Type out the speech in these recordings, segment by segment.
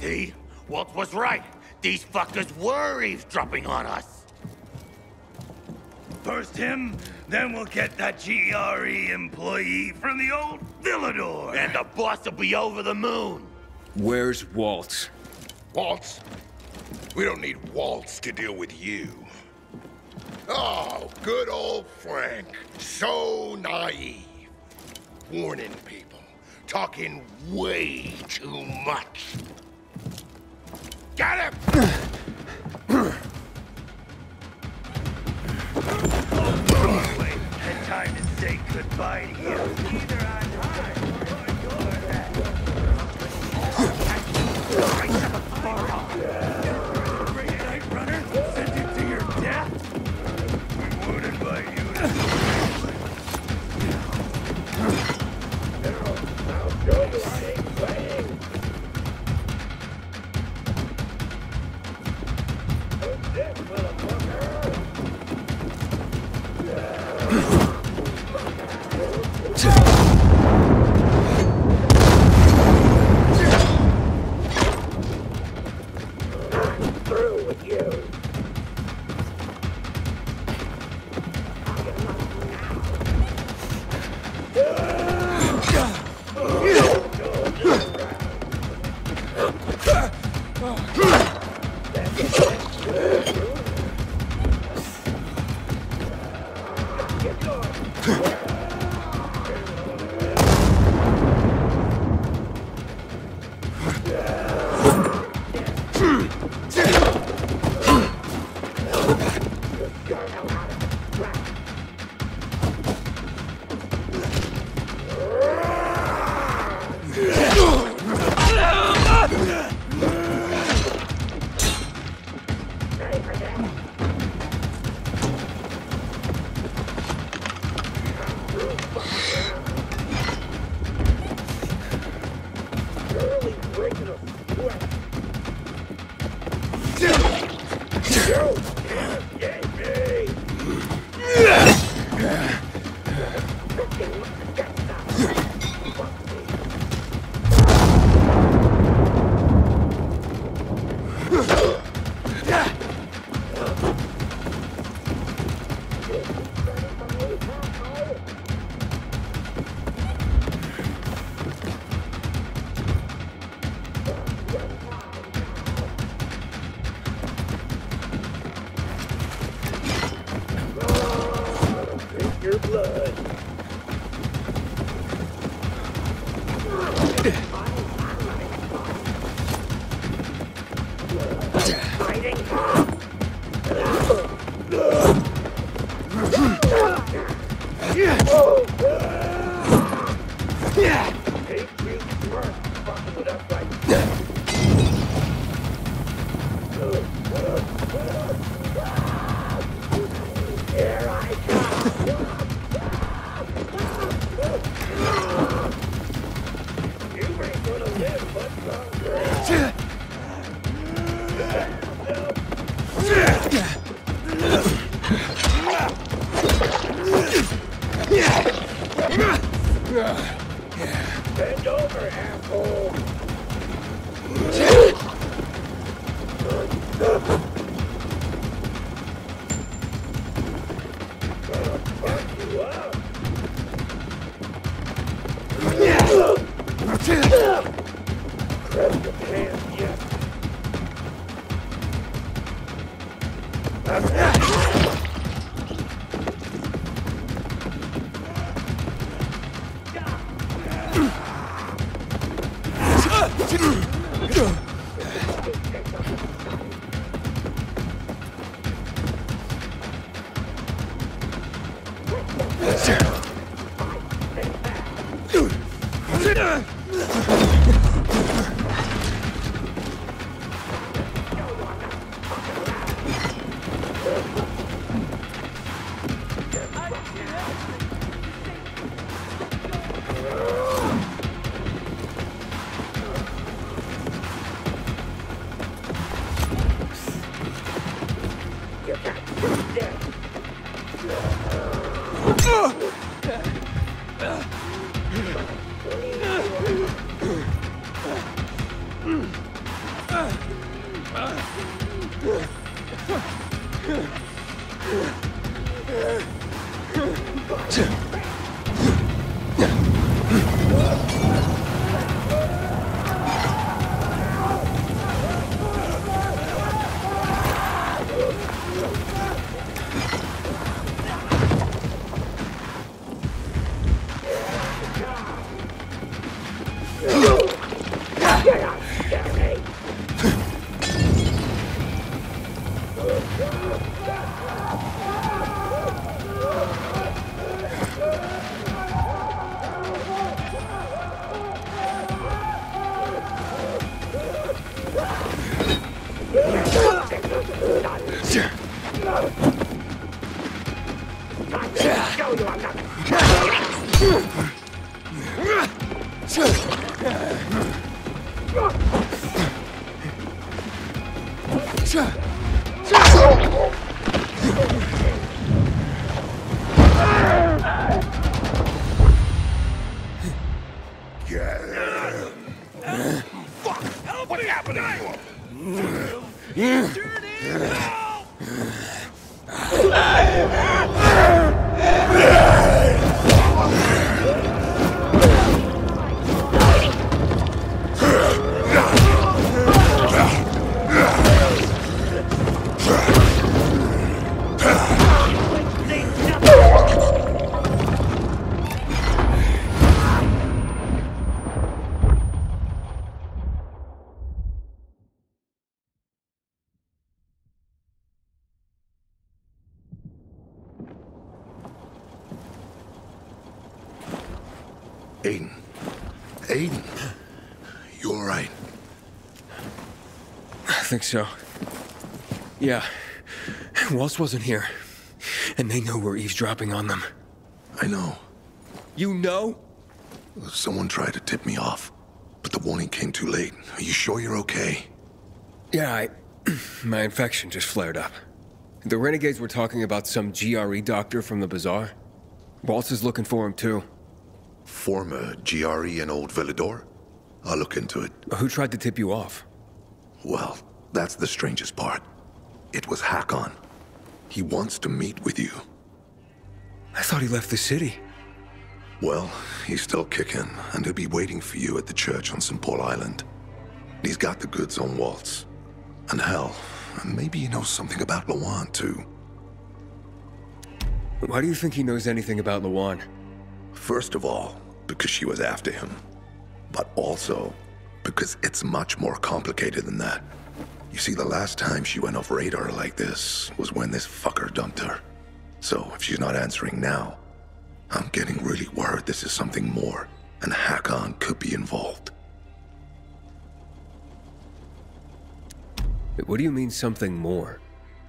See? Walt was right. These fuckers were eavesdropping on us. First him, then we'll get that GRE employee from the old Villedor. And the boss will be over the moon. Where's Waltz? Waltz? We don't need Waltz to deal with you. Oh, good old Frank. So naive. Warning people. Talking way too much. Got him! It's time to say goodbye to you. Either on high or your head. Right to the far-off. Nightrunner, send you to your death. We wounded by you. Ugh! Aiden. Aiden? You all right? I think so. Yeah. Waltz wasn't here. And they know we're eavesdropping on them. I know. You know? Someone tried to tip me off, but the warning came too late. Are you sure you're okay? Yeah, my infection just flared up. The renegades were talking about some GRE doctor from the bazaar. Waltz is looking for him, too. Former GRE in old Villedor? I'll look into it. Who tried to tip you off? Well, that's the strangest part. It was Hakon. He wants to meet with you. I thought he left the city. Well, he's still kicking, and he'll be waiting for you at the church on St. Paul Island. He's got the goods on Waltz. And hell, maybe he knows something about Lawan, too. Why do you think he knows anything about Lawan? First of all, because she was after him. But also, because it's much more complicated than that. You see, the last time she went off radar like this was when this fucker dumped her. So, if she's not answering now, I'm getting really worried this is something more, and Hakon could be involved. What do you mean, something more?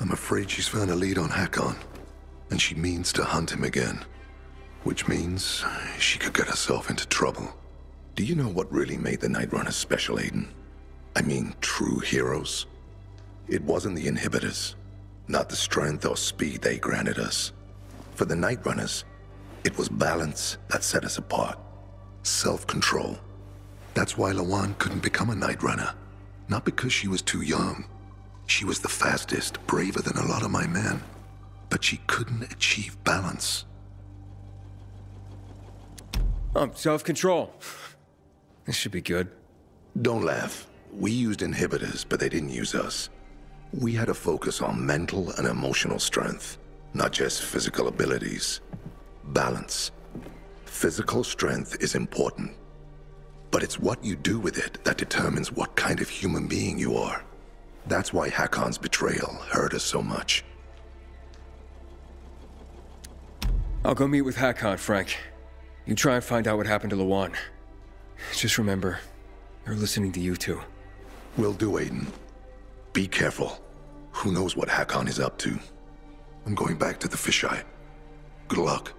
I'm afraid she's found a lead on Hakon, and she means to hunt him again. Which means she could get herself into trouble. Do you know what really made the Nightrunners special, Aiden? I mean, true heroes? It wasn't the inhibitors, not the strength or speed they granted us. For the Nightrunners, it was balance that set us apart. Self-control. That's why Lawan couldn't become a Nightrunner. Not because she was too young. She was the fastest, braver than a lot of my men. But she couldn't achieve balance. Self-control. This should be good. Don't laugh. We used inhibitors, but they didn't use us. We had a focus on mental and emotional strength, not just physical abilities. Balance. Physical strength is important, but it's what you do with it that determines what kind of human being you are. That's why Hakon's betrayal hurt us so much. I'll go meet with Hakon, Frank. You try and find out what happened to Lawan. Just remember, they're listening to you two. Will do, Aiden. Be careful. Who knows what Hakon is up to? I'm going back to the Fisheye. Good luck.